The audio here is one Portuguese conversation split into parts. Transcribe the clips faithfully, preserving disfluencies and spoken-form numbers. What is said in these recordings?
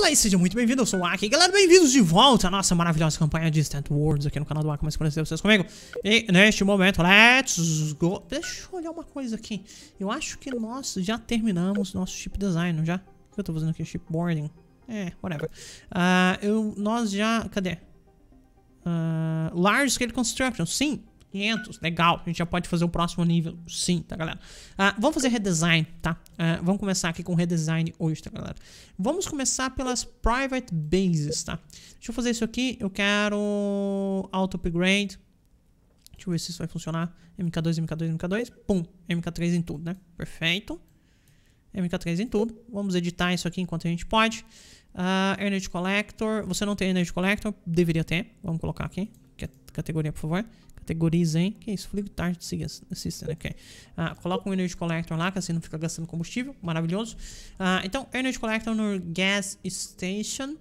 Olá e seja muito bem-vindo, eu sou o Aki. Galera, bem-vindos de volta à nossa maravilhosa campanha Distant Worlds aqui no canal do Waka, mas conhecer vocês comigo. E neste momento, let's go. Deixa eu olhar uma coisa aqui. Eu acho que nós já terminamos nosso chip design, já? O que eu tô fazendo aqui? Chipboarding. É, whatever. Uh, eu, nós já... Cadê? Uh, large Scale Construction, sim. quinhentos, legal, a gente já pode fazer o próximo nível. Sim, tá galera? ah, Vamos fazer redesign, tá? Ah, vamos começar aqui com redesign hoje, tá galera? Vamos começar pelas private bases, tá? Deixa eu fazer isso aqui, eu quero auto upgrade. Deixa eu ver se isso vai funcionar. M K dois, M K dois, M K dois, pum, M K três em tudo, né? Perfeito. M K três em tudo, vamos editar isso aqui enquanto a gente pode. ah, Energy Collector, você não tem Energy Collector? Deveria ter, vamos colocar aqui. Categoria, por favor. Categorizem. Que isso? Fluid Target System. Ok. Ah, coloca um Energy Collector lá, que assim não fica gastando combustível. Maravilhoso. Ah, então, Energy Collector no Gas Station.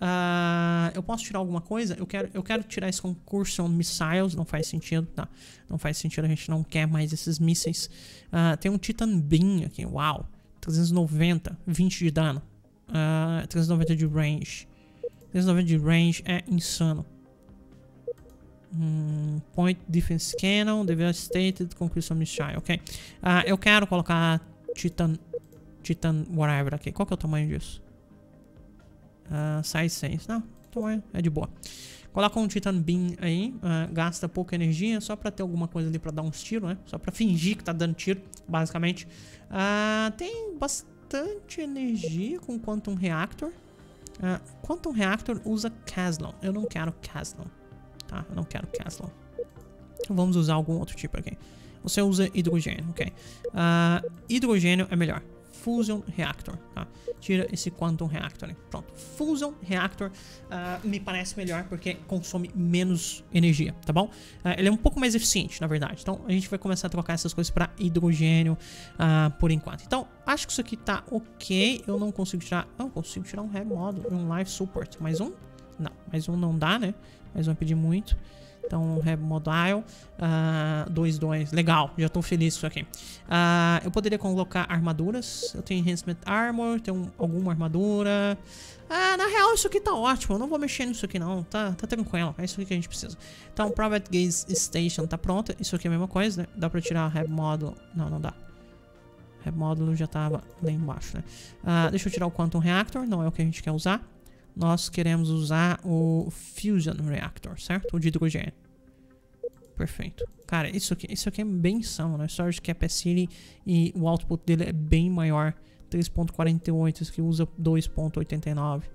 Ah, eu posso tirar alguma coisa? Eu quero, eu quero tirar esse concurso Missiles. Não faz sentido. Tá. Não faz sentido. A gente não quer mais esses mísseis. Ah, tem um Titan Beam aqui. Uau. trezentos e noventa. vinte de dano. Ah, trezentos e noventa de range. trezentos e noventa de range é insano. Hum, Point Defense Cannon, Devastated, Conquista Missile, ok. Ah, eu quero colocar Titan, Titan whatever aqui. Qual que é o tamanho disso? Ah, size seis, não, então é de boa. Coloca um Titan Beam aí, ah, gasta pouca energia, só pra ter alguma coisa ali pra dar uns tiros, né? Só pra fingir que tá dando tiro, basicamente. Ah, tem bastante energia com Quantum Reactor. Ah, Quantum Reactor usa Caslon, eu não quero Caslon. Tá, eu não quero Castle. Vamos usar algum outro tipo aqui. Você usa hidrogênio, ok. Uh, hidrogênio é melhor. Fusion Reactor, tá? Tira esse Quantum Reactor, né? Pronto. Fusion Reactor uh, me parece melhor porque consome menos energia, tá bom? Uh, ele é um pouco mais eficiente, na verdade. Então, a gente vai começar a trocar essas coisas pra hidrogênio uh, por enquanto. Então, acho que isso aqui tá ok. Eu não consigo tirar... Não, consigo tirar um remodo e um Life Support. Mais um? Não, mais um não dá, né? Mas vão pedir muito. Então, remodile. dois, dois. Legal. Já tô feliz com isso aqui. Uh, eu poderia colocar armaduras. Eu tenho Enhancement Armor. Tenho alguma armadura. Uh, na real, isso aqui tá ótimo. Eu não vou mexer nisso aqui, não. Tá, tá tranquilo. É isso aqui que a gente precisa. Então, Private Gas Station tá pronta. Isso aqui é a mesma coisa, né? Dá pra tirar remodule. Não, não dá. Remodule já tava lá embaixo, né? Uh, deixa eu tirar o Quantum Reactor. Não é o que a gente quer usar. Nós queremos usar o Fusion Reactor, certo? O de hidrogênio. Perfeito. Cara, isso aqui, isso aqui é bem insano, né? Storage Capacity e o output dele é bem maior. três ponto quarenta e oito, isso aqui usa dois ponto oitenta e nove.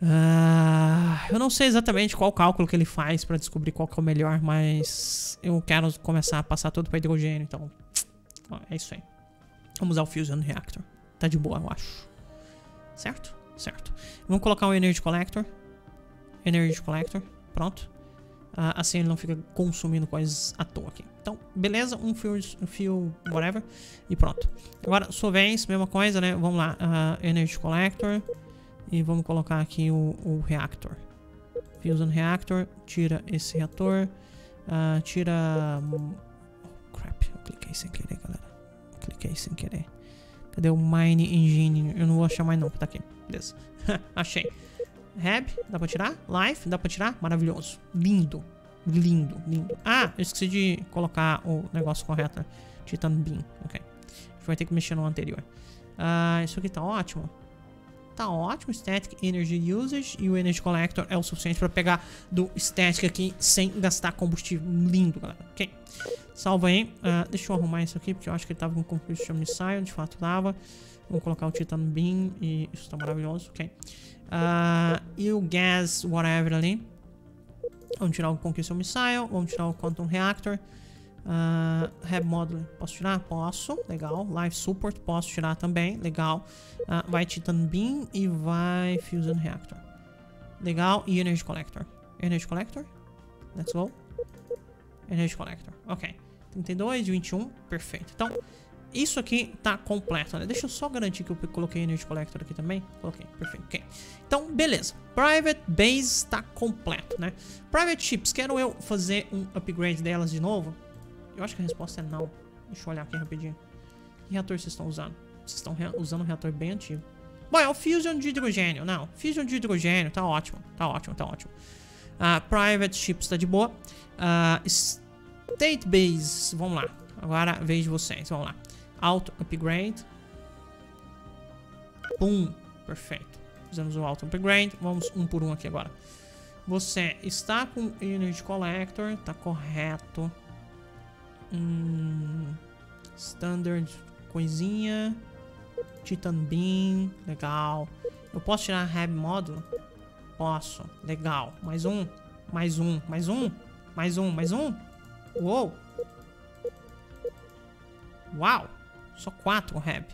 Ah, eu não sei exatamente qual cálculo que ele faz pra descobrir qual que é o melhor, mas eu quero começar a passar tudo pra hidrogênio, então... Ó, é isso aí. Vamos usar o Fusion Reactor. Tá de boa, eu acho. Certo? Certo. Vamos colocar um Energy Collector. Energy Collector. Pronto. Uh, assim ele não fica consumindo coisas à toa aqui. Então, beleza. Um fio, um fio whatever. E pronto. Agora, sua vez. Mesma coisa, né? Vamos lá. Uh, Energy Collector. E vamos colocar aqui o, o Reactor. Fusion Reactor. Tira esse reator. Uh, tira... Oh, crap. Eu cliquei sem querer, galera. Eu cliquei sem querer. Cadê o Mine Engine? Eu não vou achar mais não, tá aqui. Beleza. Achei. Rab, dá pra tirar? Life, dá pra tirar? Maravilhoso. Lindo. Lindo, lindo. Ah, eu esqueci de colocar o negócio correto. Titan Beam. Ok. A gente vai ter que mexer no anterior. Uh, isso aqui tá ótimo. Tá ótimo. Static Energy Usage. E o Energy Collector é o suficiente pra pegar do Static aqui sem gastar combustível. Lindo, galera. Ok. Salva aí. Uh, deixa eu arrumar isso aqui, porque eu acho que ele tava com Compulsion Missile. De fato, dava. Vou colocar o Titan Beam e isso tá maravilhoso, ok. Uh, e o Gas Whatever ali. Vamos tirar o Conquista Missile. Vamos tirar o Quantum Reactor. Uh, Reb Module. Posso tirar? Posso. Legal. Life Support. Posso tirar também. Legal. Uh, vai Titan Beam e vai Fusion Reactor. Legal. E Energy Collector. Energy Collector. Let's go. Energy Collector. Ok. trinta e dois, vinte e um, perfeito. Então, isso aqui tá completo, né? Deixa eu só garantir que eu coloquei Energy Collector aqui também. Coloquei, perfeito, ok. Então, beleza. Private Base tá completo, né? Private Ships, quero eu fazer um upgrade delas de novo? Eu acho que a resposta é não. Deixa eu olhar aqui rapidinho. Que reator vocês estão usando? Vocês estão usando um reator bem antigo. Bom, é o fusion de hidrogênio. Não, fusion de hidrogênio, tá ótimo. Tá ótimo, tá ótimo. Uh, private ships tá de boa. Uh, state base, vamos lá. Agora vejo vocês, vamos lá. Auto upgrade. Pum, perfeito. Fizemos o auto upgrade. Vamos um por um aqui agora. Você está com energy collector, tá correto. Hum, standard coisinha. Titan beam, legal. Eu posso tirar Hab módulo? Posso, legal. Mais um, mais um, mais um, mais um, mais um. Uou! Uau! Só quatro Hab.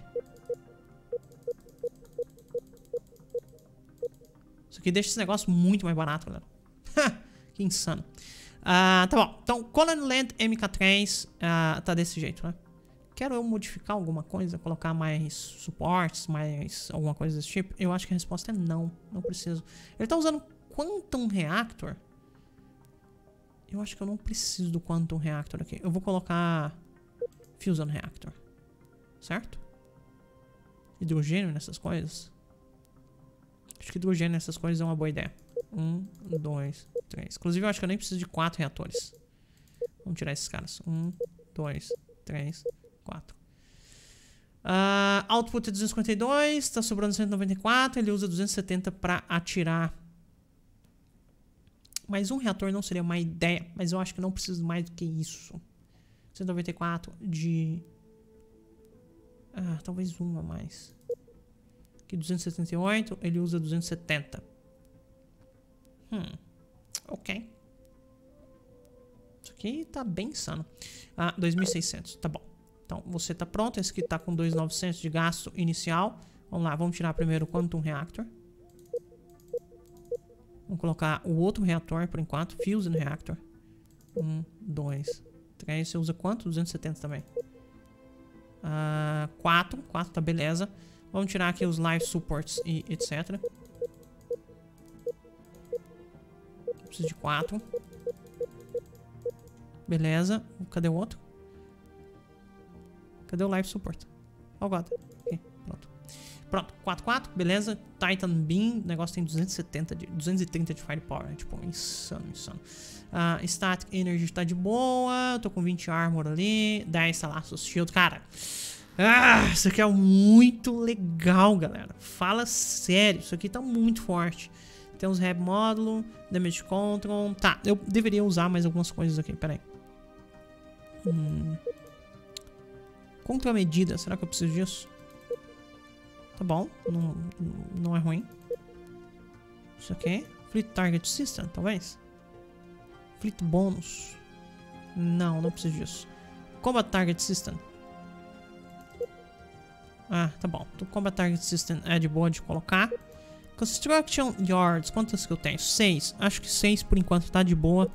Isso aqui deixa esse negócio muito mais barato, galera. Que insano. Uh, tá bom. Então, Colony Land M K três uh, tá desse jeito, né? Quero eu modificar alguma coisa? Colocar mais suportes, mais alguma coisa desse tipo? Eu acho que a resposta é não. Não preciso. Ele tá usando Quantum Reactor? Eu acho que eu não preciso do Quantum Reactor aqui. Eu vou colocar Fusion Reactor. Certo? Hidrogênio nessas coisas? Acho que hidrogênio nessas coisas é uma boa ideia. Um, dois, três. Inclusive eu acho que eu nem preciso de quatro reatores. Vamos tirar esses caras. Um, dois, três, quatro. Uh, output é duzentos e cinquenta e dois. Tá sobrando cento e noventa e quatro. Ele usa duzentos e setenta pra atirar. Mas um reator não seria uma ideia. Mas eu acho que não preciso mais do que isso. cento e noventa e quatro de... Ah, talvez um a mais. Aqui duzentos e setenta e oito, ele usa duzentos e setenta. Hum, ok. Isso aqui tá bem insano. Ah, dois mil e seiscentos, tá bom. Então, você tá pronto. Esse aqui tá com dois mil e novecentos de gasto inicial. Vamos lá, vamos tirar primeiro o Quantum Reactor. Vamos colocar o outro reator por enquanto. Fusion Reactor. Um, dois, três. Você usa quanto? duzentos e setenta também. Ah, quatro. quatro tá beleza. Vamos tirar aqui os live supports e et cetera. Preciso de quatro. Beleza. Cadê o outro? Cadê o live support? Oh, God. Aqui. Pronto. Pronto. quatro, quatro. Beleza. Titan Beam. O negócio tem duzentos e setenta de, duzentos e trinta de firepower. É, tipo, insano, insano. Uh, Static Energy tá de boa. Eu tô com vinte armor ali. dez laços shield. Cara... Ah, isso aqui é muito legal, galera. Fala sério, isso aqui tá muito forte. Tem uns Hab módulo, Damage Control. Tá, eu deveria usar mais algumas coisas aqui, peraí. Hum. Contramedida, será que eu preciso disso? Tá bom, não, não é ruim. Isso aqui. Fleet Target System, talvez. Fleet Bônus. Não, não preciso disso. Combat Target System. Ah, tá bom. Então, Combat Target System é de boa de colocar. Construction Yards. Quantas que eu tenho? Seis. Acho que seis por enquanto tá de boa.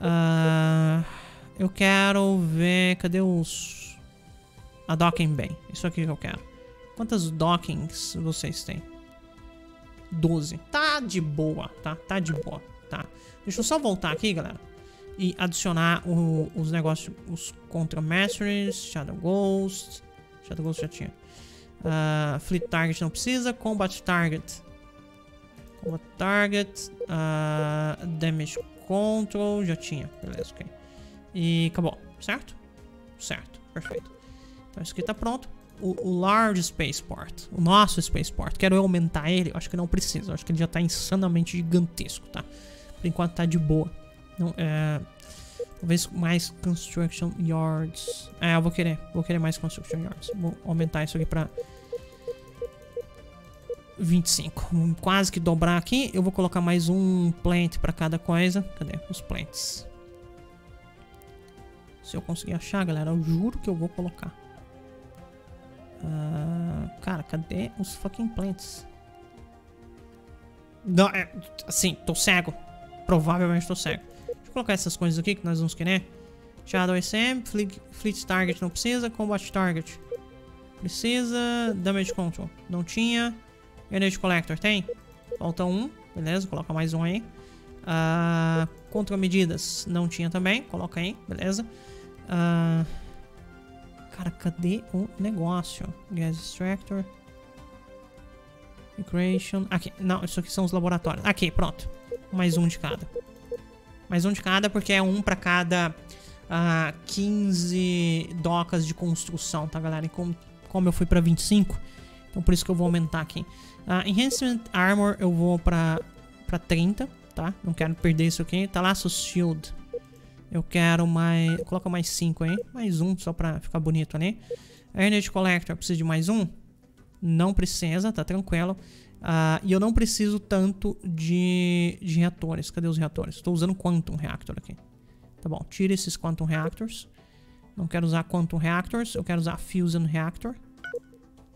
Uh, eu quero ver... Cadê os... A Docking Bay. Isso aqui que eu quero. Quantas Dockings vocês têm? doze. Tá de boa, tá? Tá de boa, tá? Deixa eu só voltar aqui, galera. E adicionar o, os negócios... Os Contra Masteries, Shadow Ghost... Shadow Ghost já tinha. Uh, Fleet Target não precisa. Combat Target. Combat Target. Uh, damage Control já tinha. Beleza, ok. E acabou. Certo? Certo. Perfeito. Então isso aqui tá pronto. O, o Large Spaceport. O nosso Spaceport. Quero eu aumentar ele? Eu acho que não precisa. Eu acho que ele já tá insanamente gigantesco, tá? Por enquanto tá de boa. Não, é... Talvez mais Construction Yards. É, eu vou querer. Vou querer mais Construction Yards. Vou aumentar isso aqui pra vinte e cinco. Vou quase que dobrar aqui. Eu vou colocar mais um plant pra cada coisa. Cadê os plants? Se eu conseguir achar, galera, eu juro que eu vou colocar. Ah, cara, cadê os fucking plants? Não, é, assim, tô cego. Provavelmente tô cego. Colocar essas coisas aqui que nós vamos querer. Shadow S M, Fleet, Fleet Target não precisa. Combat Target precisa. Damage Control não tinha. Energy Collector tem? Falta um, beleza, coloca mais um aí. uh, Contramedidas não tinha também, coloca aí, beleza. uh, Cara, cadê o negócio? Gas Extractor. Migration. Aqui. Não, isso aqui são os laboratórios. Aqui, pronto. Mais um de cada. Mais um de cada, porque é um pra cada uh, quinze docas de construção, tá, galera? E como, como eu fui pra vinte e cinco, então por isso que eu vou aumentar aqui. Uh, Enhancement Armor eu vou pra, pra trinta, tá? Não quero perder isso aqui. Talasso Shield. Eu quero mais... Coloca mais cinco aí. Mais um, só pra ficar bonito ali. Energy Collector, eu preciso de mais um? Não precisa, tá tranquilo. Uh, e eu não preciso tanto de, de reatores. Cadê os reatores? Estou usando Quantum Reactor aqui. Tá bom, tira esses Quantum Reactors. Não quero usar Quantum Reactors, eu quero usar Fusion Reactor.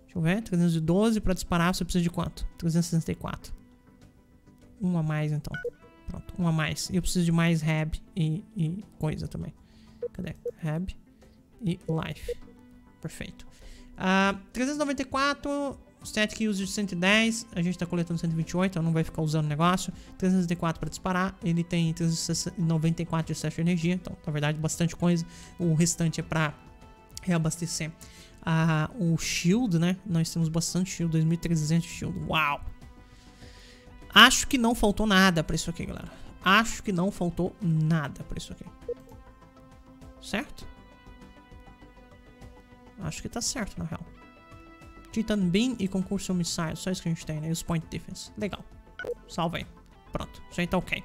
Deixa eu ver, trezentos e doze para disparar, você precisa de quanto? trezentos e sessenta e quatro. Um a mais então. Pronto, um a mais. E eu preciso de mais Rab e, e coisa também. Cadê? Rab e Life. Perfeito. Uh, trezentos e noventa e quatro, Static Use de cento e dez. A gente tá coletando cento e vinte e oito, então não vai ficar usando o negócio. trezentos e noventa e quatro para disparar. Ele tem trezentos e noventa e quatro de excesso de energia. Então, na verdade, bastante coisa. O restante é para reabastecer uh, o shield, né? Nós temos bastante shield, dois mil e trezentos de shield. Uau! Acho que não faltou nada para isso aqui, galera. Acho que não faltou nada para isso aqui. Certo? Acho que tá certo, na real. Titan Beam e concurso missile. Só isso que a gente tem, né? E os Point Defense. Legal. Salva aí. Pronto. Isso aí tá ok.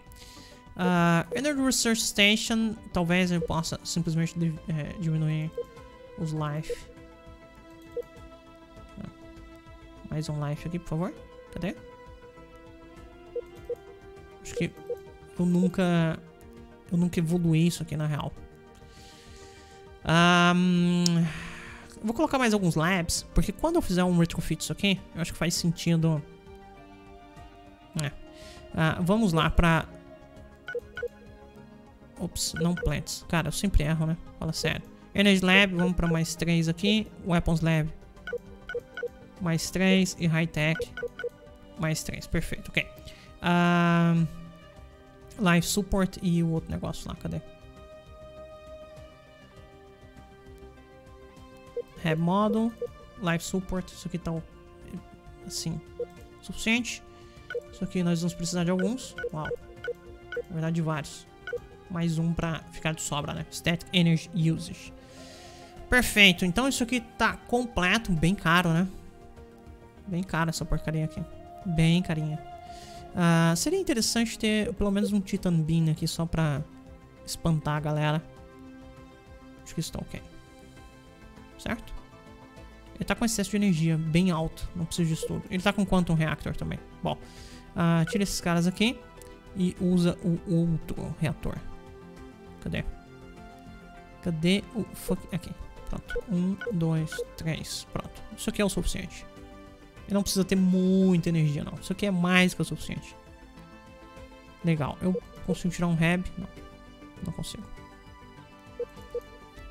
Uh, Energy Research Station. Talvez eu possa simplesmente é, diminuir os life. Não. Mais um life aqui, por favor. Cadê? Acho que eu nunca... Eu nunca evoluí isso aqui, na real. Ahn... Um... Vou colocar mais alguns labs, porque quando eu fizer um retrofit isso aqui, eu acho que faz sentido. É. Ah, vamos lá pra... Ops, não plants. Cara, eu sempre erro, né? Fala sério. Energy Lab, vamos pra mais três aqui. Weapons Lab. Mais três e High Tech. Mais três, perfeito, ok. Ah, Life Support e o outro negócio lá, cadê? Rab Model, Life Support, isso aqui tá assim, suficiente. Isso aqui nós vamos precisar de alguns. Uau, na verdade de vários. Mais um pra ficar de sobra, né? Static Energy Usage. Perfeito, então isso aqui tá completo. Bem caro, né? Bem caro essa porcaria aqui. Bem carinha. uh, Seria interessante ter pelo menos um Titan Beam aqui só pra espantar a galera. Acho que isso tá ok. Certo? Ele tá com excesso de energia bem alto. Não precisa disso tudo. Ele tá com Quantum Reactor também. Bom, uh, tira esses caras aqui e usa o outro reator. Cadê? Cadê o fuck? Aqui. Pronto. Um, dois, três. Pronto. Isso aqui é o suficiente. Ele não precisa ter muita energia, não. Isso aqui é mais que o suficiente. Legal. Eu consigo tirar um Rab? Não. Não consigo.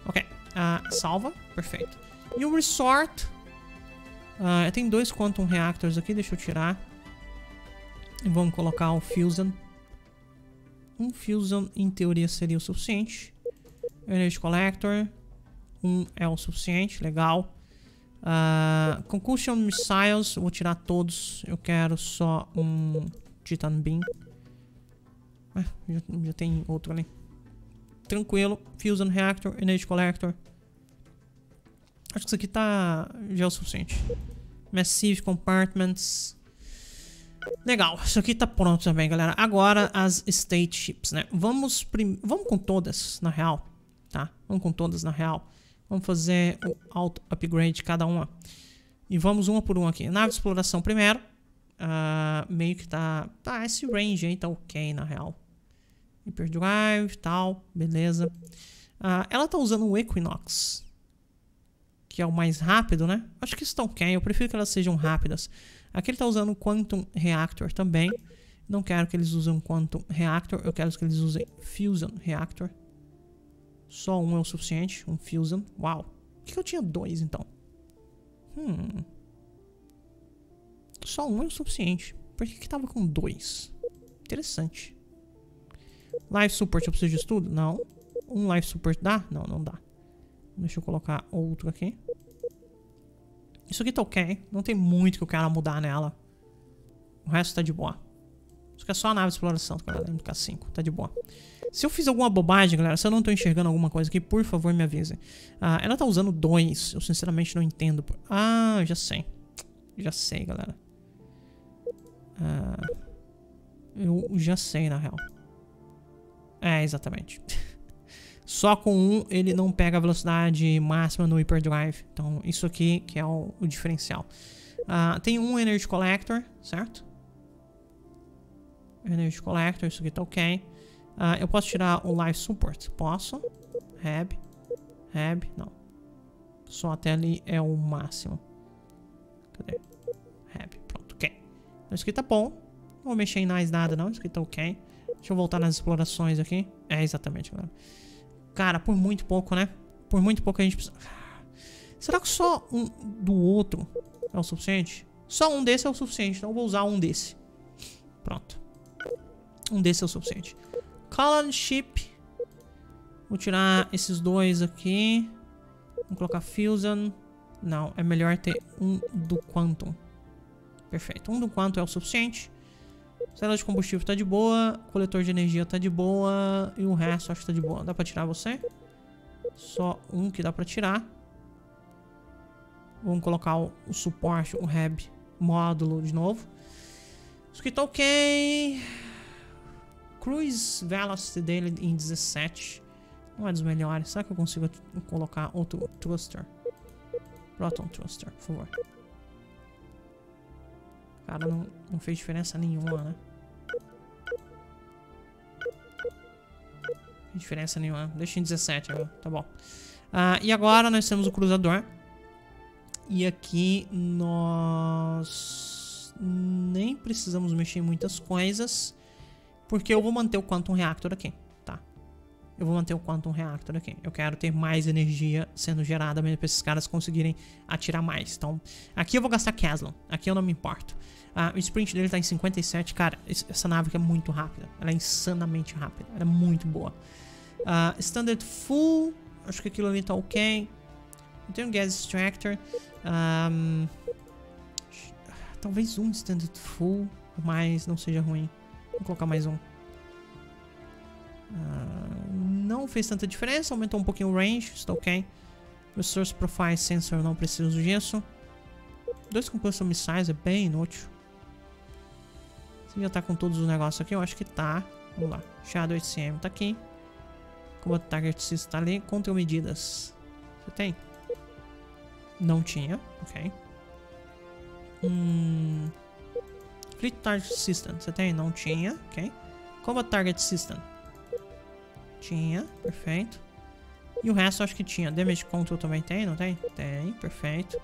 Ok. Uh, salva, perfeito. E o Resort. Uh, eu tenho dois Quantum Reactors aqui, deixa eu tirar. E vamos colocar o Fusion. Um Fusion, em teoria, seria o suficiente. Energy Collector. Um é o suficiente, legal. Uh, Concussion Missiles, vou tirar todos. Eu quero só um Titan Beam. Ah, já, já tem outro ali. Tranquilo, Fusion Reactor, Energy Collector. Acho que isso aqui tá... já é o suficiente. Massive Compartments. Legal, isso aqui tá pronto também, galera. Agora as State Ships, né? Vamos prim... Vamos com todas, na real. Tá? Vamos com todas, na real. Vamos fazer o auto-upgrade de cada uma. E vamos uma por uma aqui. Nave de exploração primeiro. Uh, meio que tá... Tá, esse range aí tá ok, na real. Hyperdrive e tal, beleza. Ah, ela tá usando o Equinox, que é o mais rápido, né? Acho que isso tá ok, eu prefiro que elas sejam rápidas. Aqui ele tá usando o Quantum Reactor também. Não quero que eles usem Quantum Reactor, eu quero que eles usem Fusion Reactor. Só um é o suficiente, um Fusion. Uau, por que eu tinha dois então? Hum. Só um é o suficiente. Por que que tava com dois? Interessante. Life Support, eu preciso disso tudo? Não. Um Life Support dá? Não, não dá. Deixa eu colocar outro aqui. Isso aqui tá ok. Não tem muito que eu quero mudar nela. O resto tá de boa. Isso aqui é só a nave de exploração, galera. M K cinco, tá de boa. Se eu fiz alguma bobagem, galera, se eu não tô enxergando alguma coisa aqui, por favor, me avisem. Ah, ela tá usando dois. Eu sinceramente não entendo. Ah, já sei. Já sei, galera. Ah, eu já sei, na real. É, exatamente. Só com um ele não pega a velocidade máxima no Hyperdrive. Então, isso aqui que é o, o diferencial. Ah, tem um Energy Collector, certo? Energy Collector, isso aqui tá ok. Ah, eu posso tirar o Life Support? Posso. Rab. Rab, não. Só até ali é o máximo. Cadê? Rab, pronto, ok. Então, isso aqui tá bom. Não vou mexer em mais nada, não. Isso aqui tá ok. Deixa eu voltar nas explorações aqui. É, exatamente, galera. Cara, por muito pouco, né? Por muito pouco a gente precisa... Será que só um do outro é o suficiente? Só um desse é o suficiente, então eu vou usar um desse. Pronto. Um desse é o suficiente. Colony Ship. Vou tirar esses dois aqui. Vou colocar Fusion. Não, é melhor ter um do Quantum. Perfeito. Um do Quantum é o suficiente. Célula de combustível tá de boa, coletor de energia tá de boa e o resto acho que tá de boa. Dá pra tirar você? Só um que dá pra tirar. Vamos colocar o, o suporte, o Rab módulo de novo. Isso aqui tá ok. Cruise Velocity dele em dezessete. Não é dos melhores. Será que eu consigo colocar outro Thruster? Proton Thruster, por favor. Cara, não, não fez diferença nenhuma, né? Não fez diferença nenhuma. Deixa em dezessete agora, tá bom. Ah, e agora nós temos o cruzador. E aqui nós nem precisamos mexer em muitas coisas. Porque eu vou manter o Quantum Reactor aqui, tá? Eu vou manter o Quantum Reactor aqui. Eu quero ter mais energia sendo gerada mesmo pra esses caras conseguirem atirar mais. Então, aqui eu vou gastar Caslon. Aqui eu não me importo. Ah, o sprint dele tá em cinquenta e sete. Cara, essa nave aqui é muito rápida. Ela é insanamente rápida. Ela é muito boa. Ah, Standard Full. Acho que aquilo ali tá ok. Eu tenho um Gas Extractor. Um, talvez um Standard Full, mas não seja ruim. Vou colocar mais um. Uh, não fez tanta diferença. Aumentou um pouquinho o range. Está ok. Resource Profile Sensor. Não preciso disso. Dois Composition Missiles. É bem inútil. Você já está com todos os negócios aqui? Eu acho que tá. Vamos lá. Shadow H C M está aqui. Combat Target System está ali. Control Medidas. Você tem? Não tinha. Ok. Hum... Fleet Target System, você tem? Não tinha, ok. Combat Target System. Tinha, perfeito. E o resto eu acho que tinha. Damage Control também tem, não tem? Tem, perfeito.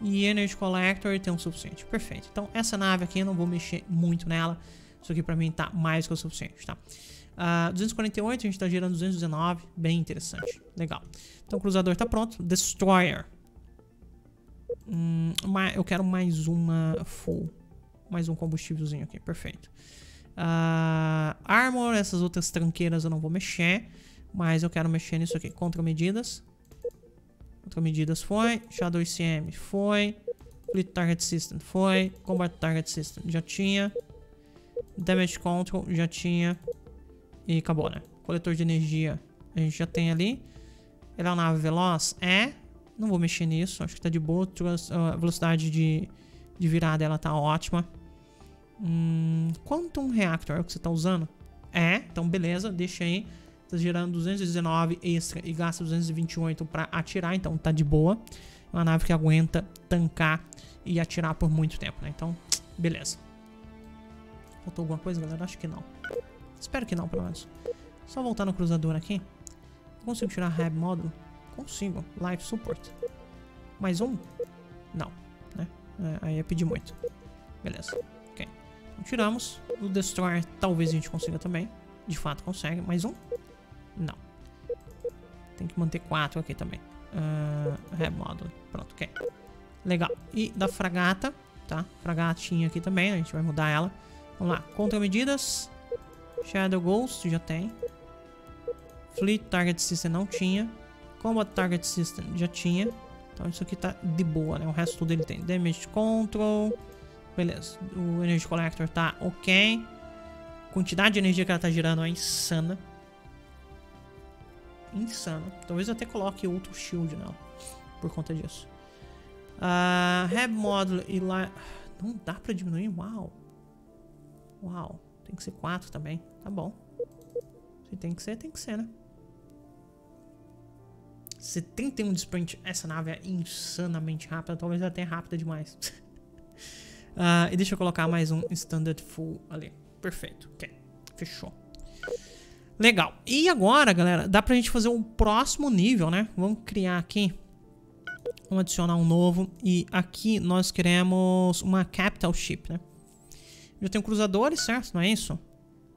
E Energy Collector tem um suficiente, perfeito. Então essa nave aqui eu não vou mexer muito nela. Isso aqui pra mim tá mais que o suficiente, tá? Uh, duzentos e quarenta e oito, a gente tá gerando duzentos e dezenove, bem interessante, legal. Então o cruzador tá pronto. Destroyer. Hum, eu quero mais uma full. Mais um combustívelzinho aqui, perfeito. Uh, armor, essas outras tranqueiras eu não vou mexer. Mas eu quero mexer nisso aqui. Contramedidas. Contramedidas foi. Shadow I C M foi. Fleet Target System foi. Combat Target System já tinha. Damage Control já tinha. E acabou, né? Coletor de energia a gente já tem ali. Ela é uma nave veloz? É. Não vou mexer nisso. Acho que tá de boa. A velocidade de, de virada ela tá ótima. Hum, Quantum Reactor é o que você tá usando? É, então beleza, deixa aí. Tá gerando duzentos e dezenove extra e gasta duzentos e vinte e oito pra atirar, então tá de boa. É uma nave que aguenta tancar e atirar por muito tempo, né? Então, beleza. Faltou alguma coisa, galera? Acho que não. Espero que não, pelo menos. Só voltar no cruzador aqui. Consigo tirar Rab Módulo? Consigo. Life Support. Mais um? Não, né? É, aí é pedir muito. Beleza. Tiramos. O Destroyer talvez a gente consiga também. De fato consegue. Mais um? Não. Tem que manter quatro aqui também. Uh, Remodel. Pronto, ok. Legal. E da fragata, tá? Fragatinha aqui também. A gente vai mudar ela. Vamos lá. Contramedidas. Shadow Ghost já tem. Fleet Target System não tinha. Combat Target System já tinha. Então isso aqui tá de boa, né? O resto tudo ele tem. Damage Control... Beleza. O Energy Collector tá ok. A quantidade de energia que ela tá girando é insana. Insana. Talvez eu até coloque outro shield nela. Por conta disso. Uh, Reb Módulo e lá... Não dá pra diminuir? Uau. Uau. Tem que ser quatro também. Tá bom. Se tem que ser, tem que ser, né? setenta e um de sprint. Essa nave é insanamente rápida. Talvez até rápida demais. uh, e deixa eu colocar mais um Standard Full ali. Perfeito. Ok. Fechou. Legal. E agora, galera, dá pra gente fazer um próximo nível, né? Vamos criar aqui. Vamos adicionar um novo. E aqui nós queremos uma Capital Ship, né? Eu tenho cruzadores, certo? Não é isso?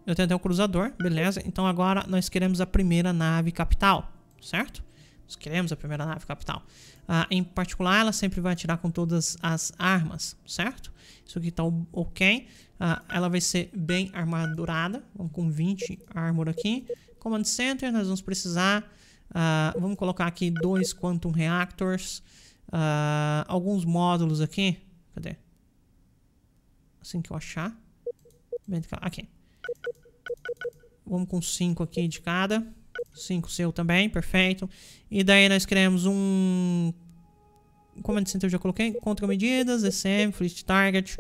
Eu tenho até um cruzador. Beleza. Então agora nós queremos a primeira nave capital, certo? Nós queremos a primeira nave capital. Ah, em particular, ela sempre vai atirar com todas as armas, certo? Isso aqui tá ok. Ah, ela vai ser bem armadurada. Vamos com vinte armor aqui. Command Center, nós vamos precisar... Uh, vamos colocar aqui dois Quantum Reactors, uh, alguns módulos aqui. Cadê? Assim que eu achar. Aqui. Vamos com cinco aqui de cada. cinco seu também, perfeito. E daí nós queremos um... Command Center eu já coloquei. Contramedidas, E C M, Fleet Target,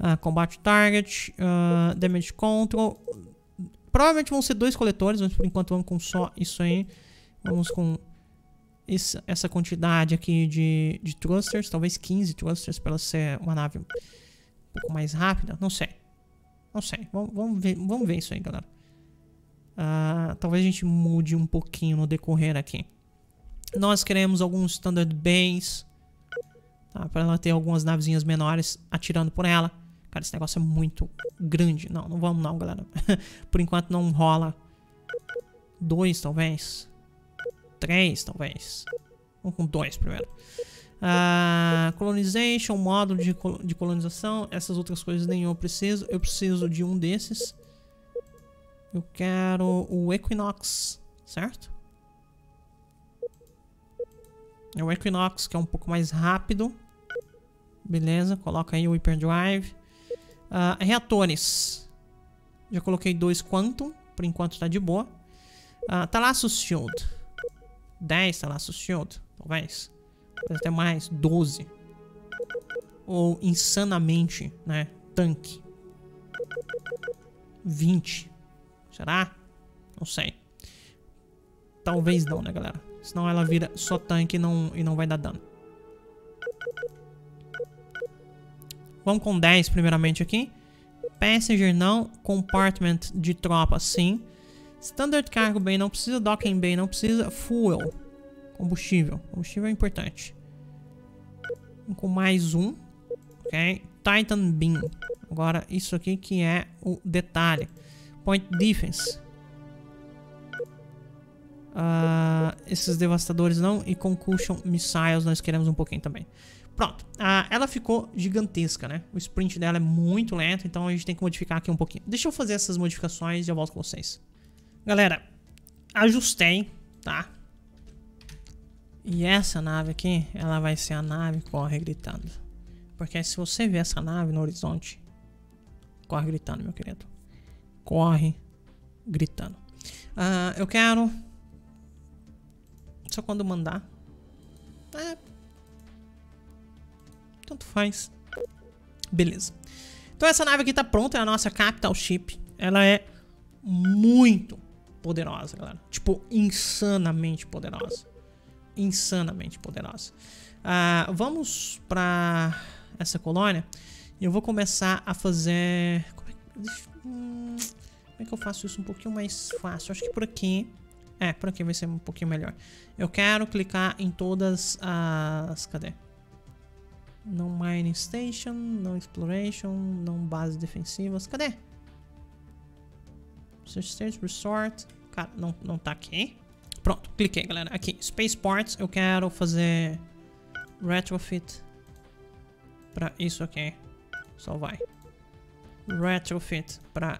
uh, Combat Target, uh, Damage Control. Provavelmente vão ser dois coletores, mas por enquanto vamos com só isso aí. Vamos com esse, essa quantidade aqui de, de thrusters. Talvez quinze thrusters para ela ser uma nave um pouco mais rápida. Não sei. Não sei. Vamos, vamos, ver, vamos ver isso aí, galera. Uh, talvez a gente mude um pouquinho no decorrer aqui. Nós queremos algum Standard Base. Tá? Para ela ter algumas navezinhas menores atirando por ela. Cara, esse negócio é muito grande. Não, não vamos não, galera. Por enquanto não rola. Dois, talvez. três, talvez. Vamos com dois primeiro. Uh, colonization, módulo de, col de colonização. Essas outras coisas nem eu preciso. Eu preciso de um desses. Eu quero o Equinox, certo? É o Equinox, que é um pouco mais rápido. Beleza, coloca aí o Hyperdrive. Uh, reatores. Já coloquei dois Quantum. Por enquanto tá de boa. Uh, Talasso Shield. dez, tá lá, Shield, talvez. Talvez até mais, doze. Ou, insanamente, né, tanque. vinte. Será? Não sei. Talvez não, né, galera? Senão ela vira só tanque e não, e não vai dar dano. Vamos com dez, primeiramente, aqui. Passenger, não. Compartment de tropa, sim. Standard Cargo Bay não precisa, Docking Bay não precisa, Fuel, combustível, combustível é importante. Vamos com mais um, ok, Titan Beam, agora isso aqui que é o detalhe. Point Defense, uh, esses devastadores não, e Concussion Missiles nós queremos um pouquinho também. Pronto, ah, ela ficou gigantesca, né? O sprint dela é muito lento, então a gente tem que modificar aqui um pouquinho. Deixa eu fazer essas modificações e já volto com vocês. Galera, ajustei, tá? E essa nave aqui, ela vai ser a nave Corre Gritando. Porque se você ver essa nave no horizonte, corre gritando, meu querido. Corre gritando. Uh, eu quero... Só quando mandar. É... Tanto faz. Beleza. Então essa nave aqui tá pronta, é a nossa Capital Ship. Ela é muito... poderosa, galera. Tipo, insanamente poderosa. Insanamente poderosa. Uh, vamos pra essa colônia. E eu vou começar a fazer... Como é, que... hum, como é que eu faço isso um pouquinho mais fácil? Acho que por aqui... É, por aqui vai ser um pouquinho melhor. Eu quero clicar em todas as... Cadê? Não Mining Station, não Exploration, não Bases Defensivas. Cadê? State Resort. Cara, não, não tá aqui. Pronto, cliquei, galera. Aqui, Spaceports. Eu quero fazer Retrofit pra isso aqui. Só vai. Retrofit pra...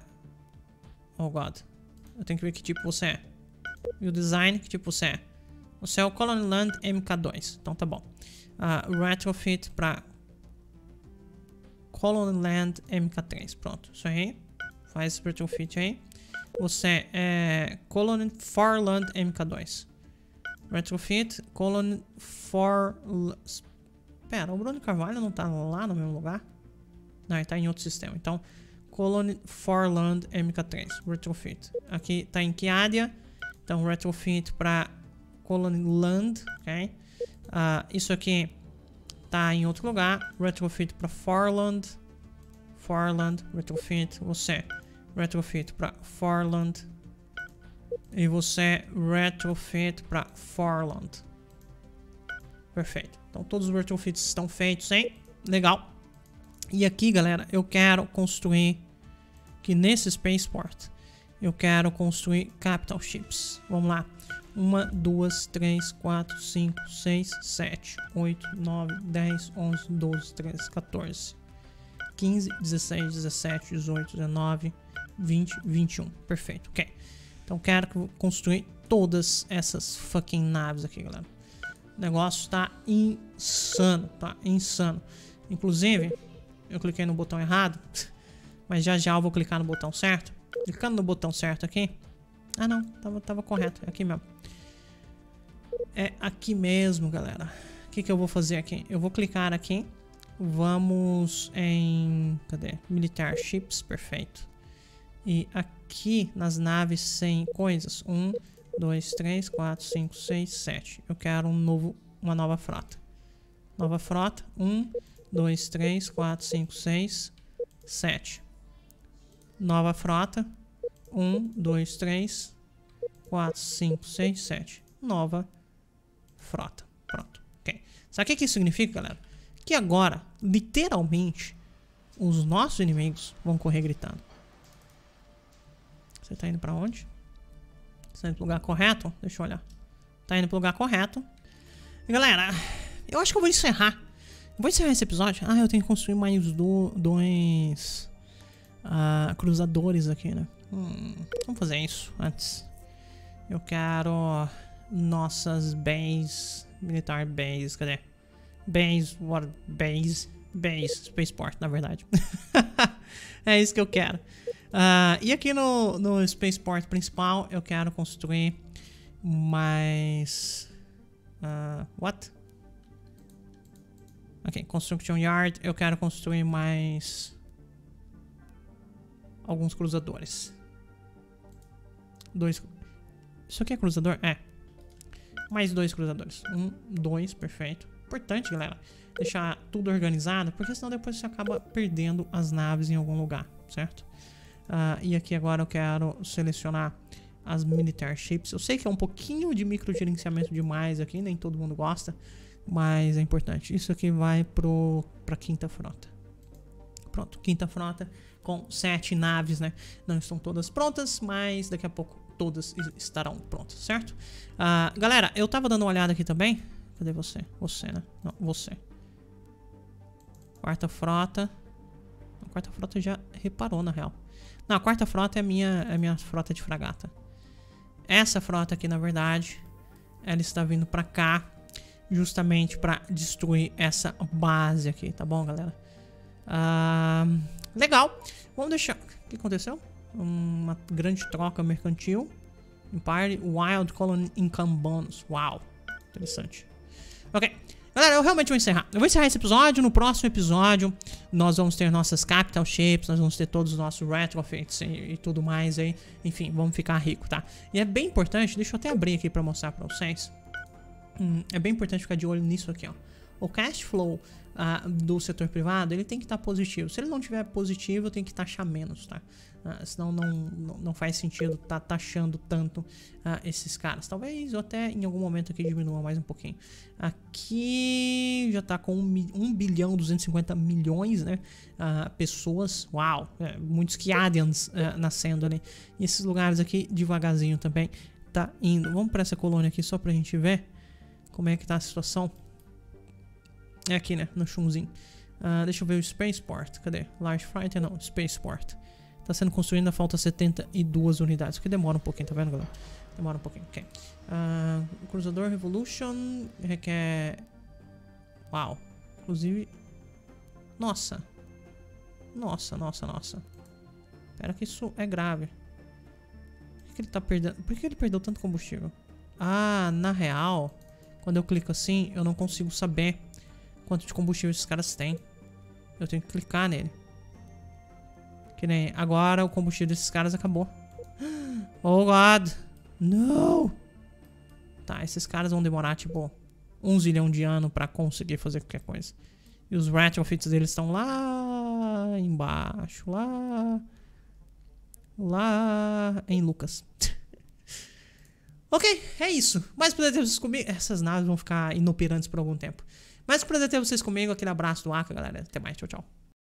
Oh, God. Eu tenho que ver que tipo você é. E o design, que tipo você é. Você é o Colony Land M K dois. Então tá bom. Uh, retrofit pra... Holland M K três. Pronto, isso aí. Faz esse Virtual Fit aí. Você é Colony Farland M K dois. Retrofit, Colony for... Pera, o Bruno Carvalho não tá lá no mesmo lugar? Não, ele tá em outro sistema. Então, Colony Farland M K três, retrofit. Aqui tá em Kyadian. Então, retrofit pra Colony Land, ok? Uh, isso aqui tá em outro lugar. Retrofit pra Farland. Farland, retrofit. Você, retrofit pra Farland. E você retrofit para Farland. Perfeito. Então todos os retrofits estão feitos, hein? Legal. E aqui, galera, eu quero construir que nesse spaceport eu quero construir capital ships. Vamos lá. um, dois, três, quatro, cinco, seis, sete, oito, nove, dez, onze, doze, treze, quatorze, quinze, dezesseis, dezessete, dezoito, dezenove, vinte, vinte e um. Perfeito, ok. Então quero construir todas essas fucking naves aqui, galera. O negócio tá insano, tá insano. Inclusive, eu cliquei no botão errado, mas já já eu vou clicar no botão certo. Clicando no botão certo aqui. Ah não, tava, tava correto, é aqui mesmo. É aqui mesmo, galera. O que que eu vou fazer aqui? Eu vou clicar aqui. Vamos em... Cadê? Militar Ships, perfeito. E aqui nas naves sem coisas, um, dois, três, quatro, cinco, seis, sete. Eu quero um novo, uma nova frota. Nova frota, um, dois, três, quatro, cinco, seis, sete. Nova frota, um, dois, três, quatro, cinco, seis, sete. Nova frota, pronto, ok. Sabe o que isso significa, galera? Que agora, literalmente, os nossos inimigos vão correr gritando. Você tá indo pra onde? Você tá indo pro lugar correto? Deixa eu olhar. Tá indo pro lugar correto. E, galera, eu acho que eu vou encerrar. Eu vou encerrar esse episódio. Ah, eu tenho que construir mais do, dois uh, cruzadores aqui, né? Hum, vamos fazer isso antes. Eu quero nossas bases. Militar base. Cadê? Base, water base. Base, spaceport, na verdade. É isso que eu quero. Uh, e aqui no, no spaceport principal eu quero construir mais... Uh, what? Ok, construction yard. Eu quero construir mais... alguns cruzadores. Dois... Isso aqui é cruzador? É. Mais dois cruzadores. Um, dois, perfeito. Importante, galera, deixar tudo organizado, porque senão depois você acaba perdendo as naves em algum lugar, certo? Uh, e aqui agora eu quero selecionar as Military Ships. Eu sei que é um pouquinho de microgerenciamento demais aqui, nem todo mundo gosta, mas é importante. Isso aqui vai pro, pra quinta frota. Pronto, quinta frota com sete naves, né? Não estão todas prontas, mas daqui a pouco todas estarão prontas, certo? Uh, galera, eu tava dando uma olhada aqui também. Cadê você? Você, né? Não, você. Quarta frota. A quarta frota já reparou, na real. Não, a quarta frota é a minha, é minha frota de fragata. Essa frota aqui, na verdade, ela está vindo pra cá justamente pra destruir essa base aqui, tá bom, galera? Ah, legal. Vamos deixar... O que aconteceu? Uma grande troca mercantil. Empire Wild Colony Income Bonus. Uau, interessante. Ok. Galera, eu realmente vou encerrar. Eu vou encerrar esse episódio. No próximo episódio, nós vamos ter nossas capital ships, nós vamos ter todos os nossos retrofits e, e tudo mais aí. Enfim, vamos ficar rico, tá? E é bem importante, deixa eu até abrir aqui pra mostrar pra vocês. Hum, é bem importante ficar de olho nisso aqui, ó. O cash flow uh, do setor privado, ele tem que estar positivo. Se ele não tiver positivo, eu tenho que taxar menos, tá? Uh, senão não, não, não faz sentido tá taxando tanto uh, esses caras. Talvez eu até em algum momento aqui diminua mais um pouquinho. Aqui já tá com um bilhão duzentos e cinquenta milhões, né? Uh, pessoas, uau, é, muitos Kyadians uh, nascendo ali. E esses lugares aqui devagarzinho também tá indo. Vamos para essa colônia aqui só pra gente ver como é que tá a situação. É aqui, né? No chumzinho. Uh, deixa eu ver o Spaceport. Cadê? Large Fighter? Não, Spaceport. Tá sendo construído, ainda falta setenta e duas unidades. Que demora um pouquinho, tá vendo, galera? Demora um pouquinho, ok. Uh, Cruzador Revolution requer... Uau. Inclusive... Nossa. Nossa, nossa, nossa. Pera que isso é grave. Por que ele tá perdendo? Por que ele perdeu tanto combustível? Ah, na real, quando eu clico assim, eu não consigo saber quanto de combustível esses caras têm. Eu tenho que clicar nele. Que nem agora o combustível desses caras acabou. Oh, God. Não. Tá, esses caras vão demorar, tipo, um zilhão de anos pra conseguir fazer qualquer coisa. E os retrofits deles estão lá embaixo, lá... lá em Lucas. Ok, é isso. Mas prazer ter vocês comigo. Essas naves vão ficar inoperantes por algum tempo. Mas prazer ter vocês comigo. Aquele abraço do Waka, galera. Até mais, tchau, tchau.